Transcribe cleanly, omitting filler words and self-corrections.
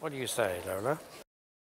What do you say, Lola?